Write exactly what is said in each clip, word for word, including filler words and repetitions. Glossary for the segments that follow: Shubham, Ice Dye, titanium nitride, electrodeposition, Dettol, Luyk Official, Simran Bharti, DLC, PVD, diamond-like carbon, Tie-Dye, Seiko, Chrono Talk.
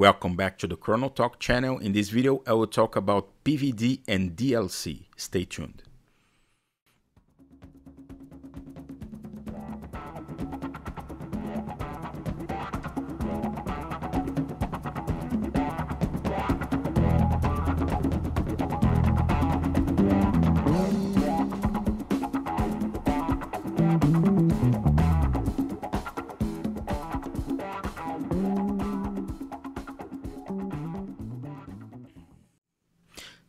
Welcome back to the Chrono Talk channel. In this video, I will talk about P V D and D L C. Stay tuned.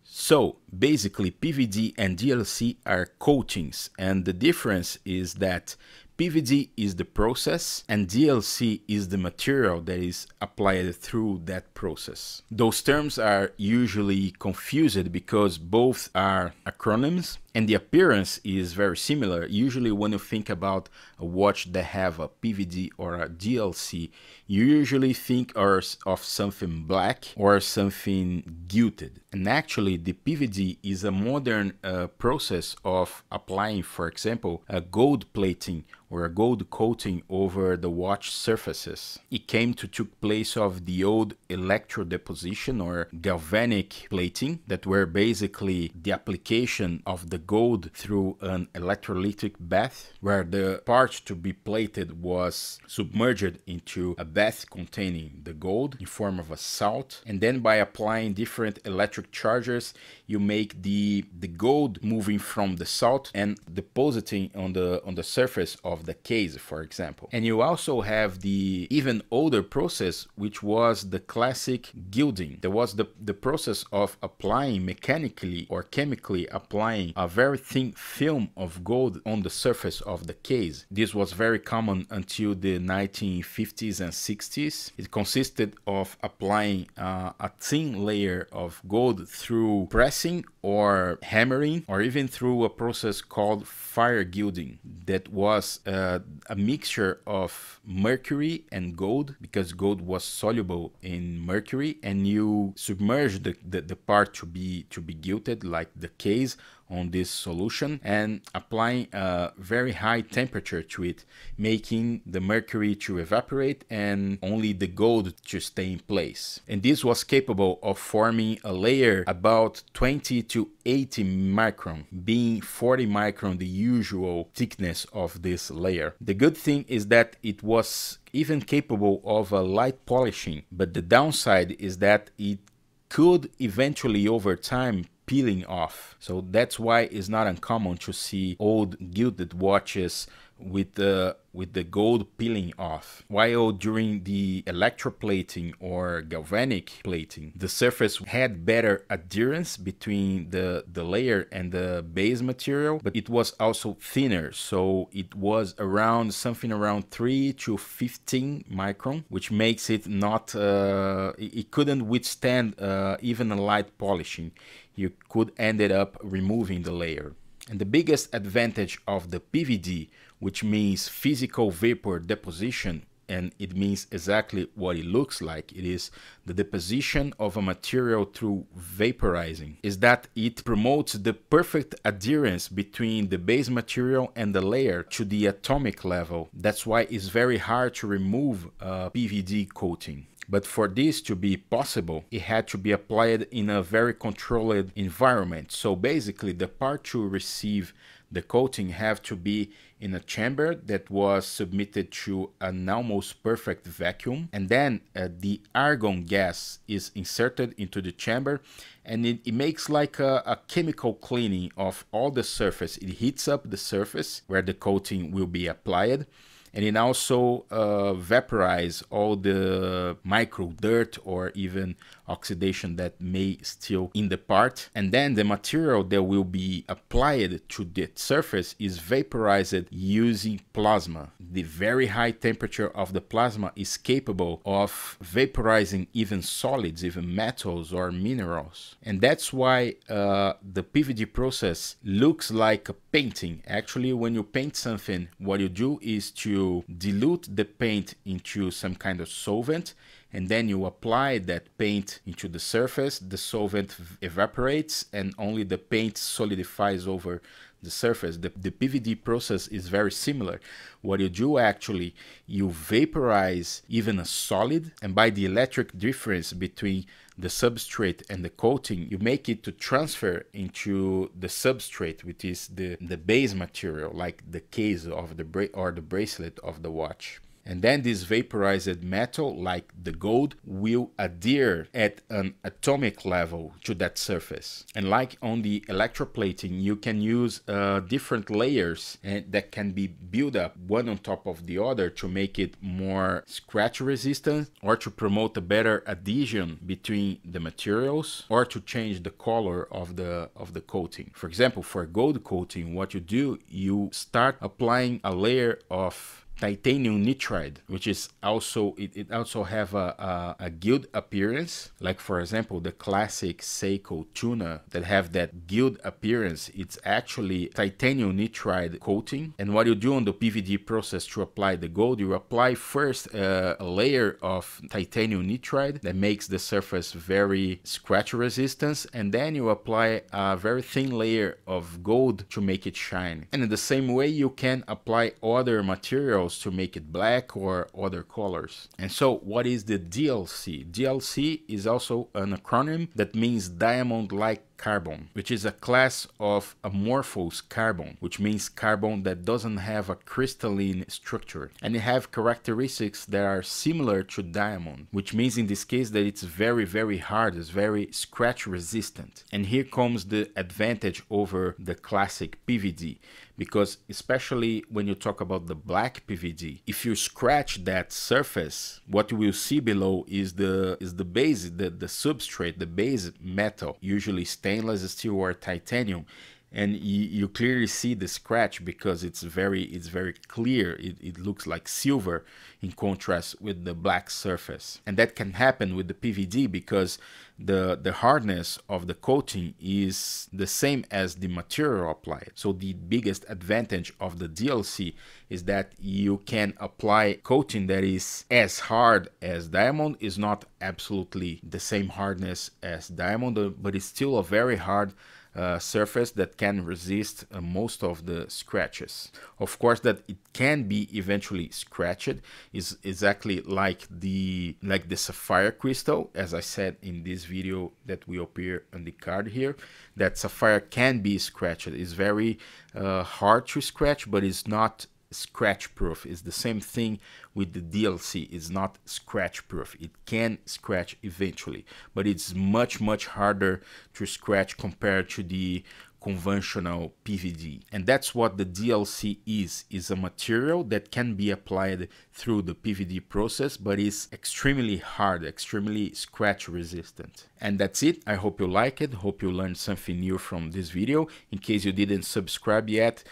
So basically P V D and D L C are coatings, and the difference is that P V D is the process and D L C is the material that is applied through that process. Those terms are usually confused because both are acronyms and the appearance is very similar. Usually when you think about a watch that have a P V D or a D L C, you usually think of something black or something gilded. And actually the P V D is a modern uh, process of applying, for example, a gold plating or a gold coating over the watch surfaces. It came to took place of the old electrodeposition or galvanic plating that were basically the application of the gold through an electrolytic bath, where the part to be plated was submerged into a bath containing the gold in form of a salt, and then by applying different electric charges you make the the gold moving from the salt and depositing on the on the surface of the case, for example. And you also have the even older process, which was the classic gilding. There was the the process of applying mechanically or chemically applying a very thin film of gold on the surface of the case. This was very common until the nineteen fifties and sixties. It consisted of applying uh, a thin layer of gold through pressing or hammering, or even through a process called fire gilding, that was uh, a mixture of mercury and gold, because gold was soluble in mercury, and you submerge the, the, the part to be to be gilded, like the case, on this solution, and applying a very high temperature to it, making the mercury to evaporate and only the gold to stay in place. And this was capable of forming a layer about twenty to eighty micron, being forty micron the usual thickness of this layer. The good thing is that it was even capable of a light polishing, but the downside is that it could eventually over time peeling off. So that's why it's not uncommon to see old gilded watches with the with the gold peeling off. While during the electroplating or galvanic plating, the surface had better adherence between the, the layer and the base material, but it was also thinner. So it was around something around three to fifteen micron, which makes it not, uh, it couldn't withstand uh, even a light polishing. You could end up removing the layer. And the biggest advantage of the P V D, which means physical vapor deposition, and it means exactly what it looks like, it is the deposition of a material through vaporizing, is that it promotes the perfect adherence between the base material and the layer to the atomic level. That's why it's very hard to remove a P V D coating. But for this to be possible, it had to be applied in a very controlled environment. So basically the part to receive the coating have to be in a chamber that was submitted to an almost perfect vacuum, and then uh, the argon gas is inserted into the chamber, and it, it makes like a, a chemical cleaning of all the surface. It heats up the surface where the coating will be applied, and it also uh, vaporizes all the micro dirt or even oxidation that may still in the part. And then the material that will be applied to the surface is vaporized using plasma. The very high temperature of the plasma is capable of vaporizing even solids, even metals or minerals. And that's why uh, the P V D process looks like a painting. Actually, when you paint something, what you do is to dilute the paint into some kind of solvent, and then you apply that paint into the surface. The solvent evaporates and only the paint solidifies over the surface. The, the P V D process is very similar. What you do actually, you vaporize even a solid, and by the electric difference between the substrate and the coating, you make it to transfer into the substrate, which is the, the base material, like the case of the bra or the bracelet of the watch. And then this vaporized metal, like the gold, will adhere at an atomic level to that surface. And like on the electroplating, you can use uh, different layers and that can be built up one on top of the other to make it more scratch resistant, or to promote a better adhesion between the materials, or to change the color of the, of the coating. For example, for gold coating, what you do, you start applying a layer of titanium nitride, which is also, it, it also have a, a, a gilt appearance. Like for example, the classic Seiko Tuna that have that gilt appearance, it's actually titanium nitride coating. And what you do on the P V D process to apply the gold, you apply first uh, a layer of titanium nitride that makes the surface very scratch resistance. And then you apply a very thin layer of gold to make it shine. And in the same way, you can apply other materials to make it black or other colors. And so what is the D L C? D L C is also an acronym that means diamond-like carbon, which is a class of amorphous carbon, which means carbon that doesn't have a crystalline structure. And it have characteristics that are similar to diamond, which means in this case that it's very, very hard, it's very scratch resistant. And here comes the advantage over the classic P V D, because especially when you talk about the black P V D, if you scratch that surface, what you will see below is the, is the base, the, the substrate, the base metal, usually stainless stainless steel or titanium, and you, you clearly see the scratch because it's very it's very clear. It, it looks like silver in contrast with the black surface. And that can happen with the P V D because the, the hardness of the coating is the same as the material applied. So the biggest advantage of the D L C is that you can apply coating that is as hard as diamond, is not absolutely the same hardness as diamond, but it's still a very hard Uh, surface that can resist uh, most of the scratches. Of course, that it can be eventually scratched is exactly like the like the sapphire crystal, as I said in this video that will appear on the card here. That sapphire can be scratched. It's very uh, hard to scratch, but it's not scratch proof. It's the same thing with the D L C. It's not scratch proof. It can scratch eventually, but it's much, much harder to scratch compared to the conventional P V D. And that's what the D L C is, is a material that can be applied through the P V D process, but is extremely hard, extremely scratch resistant. And that's it. I hope you like it. Hope you learned something new from this video. In case you didn't subscribe yet,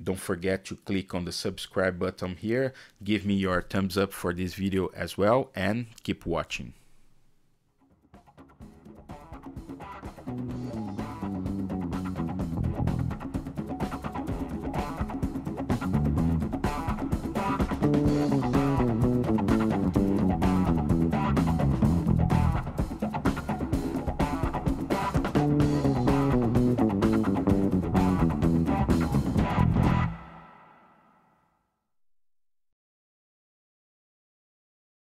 don't forget to click on the subscribe button here. Give me your thumbs up for this video as well, and keep watching.